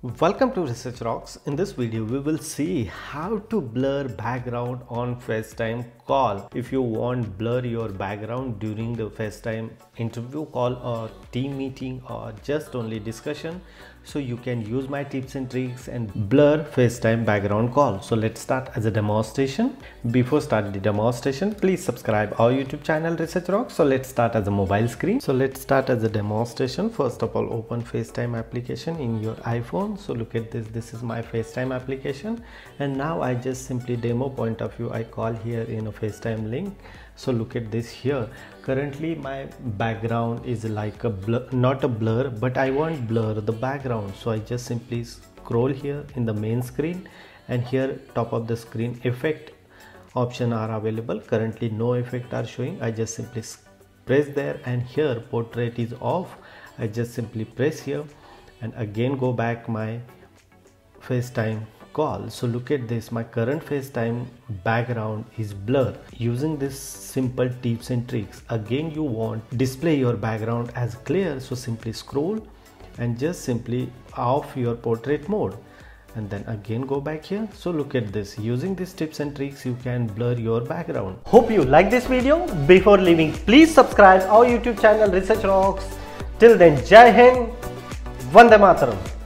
Welcome to Research Rocks. In this video, we will see how to blur background on FaceTime call. If you want to blur your background during the FaceTime interview call or team meeting or just only discussion, so you can use my tips and tricks and blur FaceTime background call. So let's start as a demonstration. Before starting the demonstration, please subscribe our YouTube channel Research Rocks. So let's start as a mobile screen. So let's start as a demonstration. First of all, open FaceTime application in your iPhone. So look at this. This is my FaceTime application, and now I just simply demo point of view. I call here in a FaceTime link. So look at this here. Currently my background is like a blur, not a blur, but I want blur the background. So I just simply scroll here in the main screen, and here top of the screen effect option are available. Currently no effect are showing. I just simply press there, and here portrait is off. I just simply press here and again go back my FaceTime call. So look at this, my current FaceTime background is blur. Using this simple tips and tricks, again you want display your background as clear, so simply scroll and just simply off your portrait mode, and then again go back here. So look at this. Using these tips and tricks, you can blur your background. Hope you like this video. Before leaving, please subscribe our YouTube channel Research Rocks. Till then, Jai Hind, Vande Mataram.